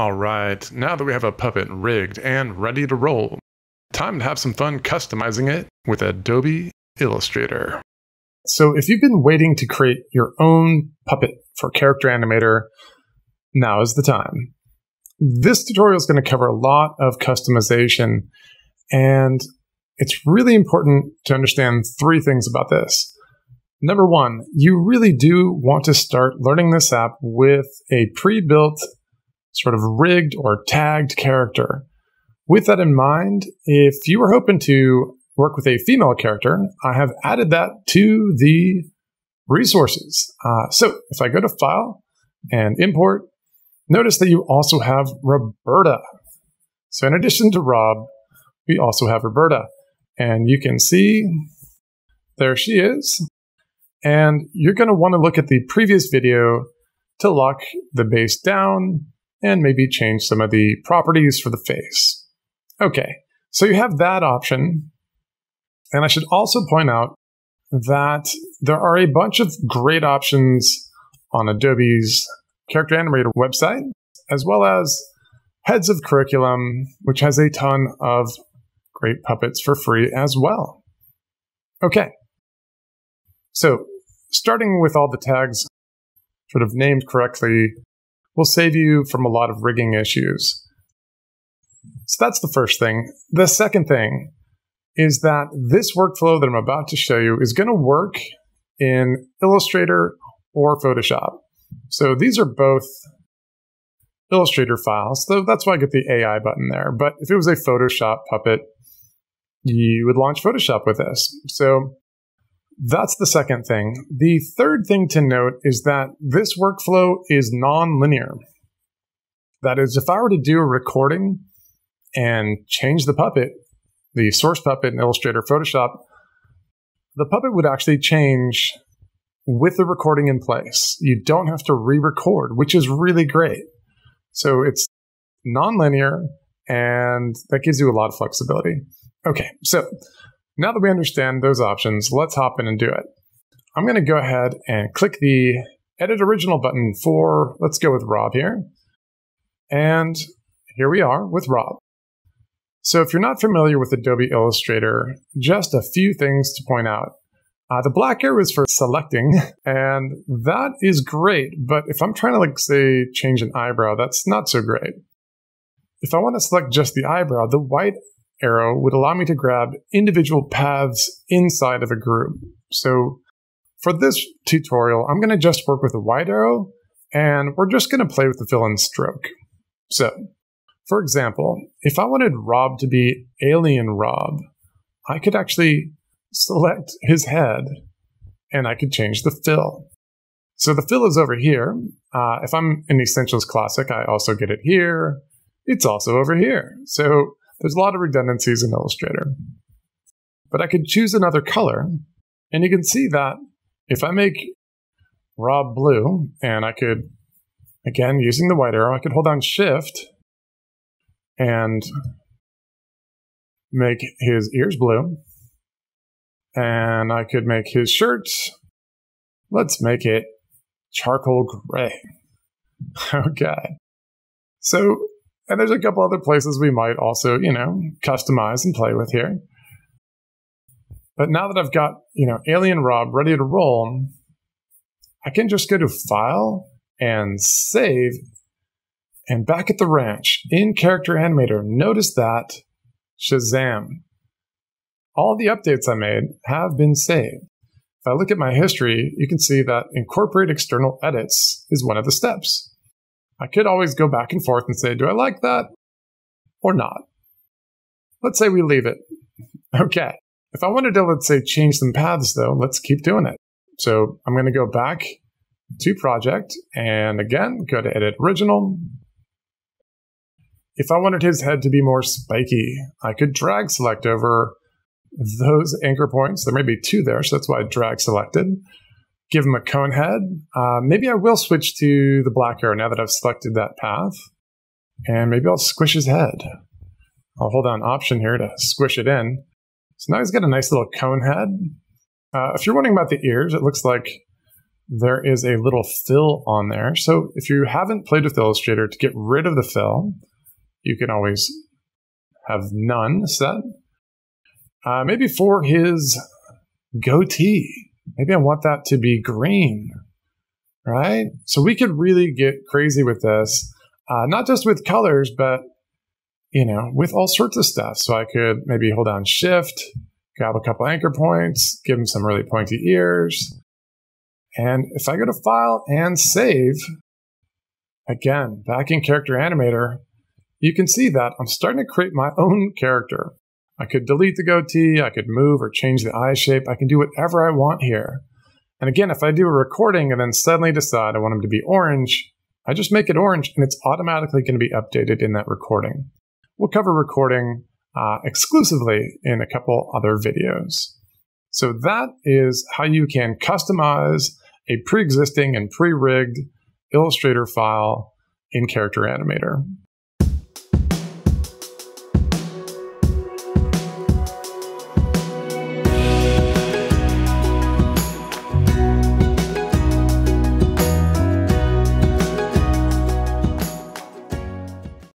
All right, now that we have a puppet rigged and ready to roll, time to have some fun customizing it with Adobe Illustrator. So if you've been waiting to create your own puppet for Character Animator, now is the time. This tutorial is going to cover a lot of customization, and it's really important to understand three things about this. Number one, you really do want to start learning this app with a pre-built, sort of rigged or tagged character. With that in mind, if you were hoping to work with a female character, I have added that to the resources. So if I go to File and Import, notice that you also have Roberta. So in addition to Rob, we also have Roberta. And you can see there she is. And you're going to want to look at the previous video to lock the base down and maybe change some of the properties for the face. Okay, so you have that option. And I should also point out that there are a bunch of great options on Adobe's Character Animator website, as well as Heads of Curriculum, which has a ton of great puppets for free as well. Okay, so starting with all the tags sort of named correctly will save you from a lot of rigging issues. So that's the first thing. The second thing is that this workflow that I'm about to show you is going to work in Illustrator or Photoshop. So these are both Illustrator files, so that's why I get the AI button there. But if it was a Photoshop puppet, you would launch Photoshop with this. So that's the second thing. The third thing to note is that this workflow is non-linear. That is, if I were to do a recording and change the puppet, the source puppet in Illustrator Photoshop, the puppet would actually change with the recording in place. You don't have to re-record, which is really great. So it's non-linear, and that gives you a lot of flexibility. Okay, so now that we understand those options, let's hop in and do it. I'm going to go ahead and click the Edit Original button for, let's go with Rob here. And here we are with Rob. So if you're not familiar with Adobe Illustrator, just a few things to point out. The black arrow is for selecting, and that is great, but if I'm trying to, like, say, change an eyebrow, that's not so great. If I want to select just the eyebrow, the white arrow would allow me to grab individual paths inside of a group. So for this tutorial, I'm going to just work with the white arrow, and we're just going to play with the fill-in stroke. So, for example, if I wanted Rob to be Alien Rob, I could actually select his head, and I could change the fill. So the fill is over here. If I'm in Essentials Classic, I also get it here. It's also over here. So there's a lot of redundancies in Illustrator. But I could choose another color, and you can see that if I make Rob blue, and I could, again, using the white arrow, I could hold down Shift and make his ears blue. And I could make his shirt, let's make it charcoal gray. Okay. So, and there's a couple other places we might also, you know, customize and play with here. But now that I've got, you know, Alien Rob ready to roll, I can just go to File and Save. And back at the ranch, in Character Animator, notice that, Shazam. All the updates I made have been saved. If I look at my history, you can see that incorporate external edits is one of the steps. I could always go back and forth and say, do I like that or not? Let's say we leave it. Okay. If I wanted to, let's say, change some paths though, let's keep doing it. So I'm going to go back to Project and again, go to Edit Original. If I wanted his head to be more spiky, I could drag select over those anchor points. There may be two there, so that's why I drag selected. Give him a cone head. Maybe I will switch to the black arrow now that I've selected that path. And maybe I'll squish his head. I'll hold down Option here to squish it in. So now he's got a nice little cone head. If you're wondering about the ears, it looks like there is a little fill on there. So if you haven't played with Illustrator, to get rid of the fill, you can always have none set. Maybe for his goatee, maybe I want that to be green, right? So we could really get crazy with this, not just with colors, but you know, with all sorts of stuff. So I could maybe hold down Shift, grab a couple anchor points, give him some really pointy ears. And if I go to File and Save, again, back in Character Animator, you can see that I'm starting to create my own character. I could delete the goatee, I could move or change the eye shape, I can do whatever I want here. And again, if I do a recording and then suddenly decide I want him to be orange, I just make it orange and it's automatically going to be updated in that recording. We'll cover recording exclusively in a couple other videos. So that is how you can customize a pre-existing and pre-rigged Illustrator file in Character Animator.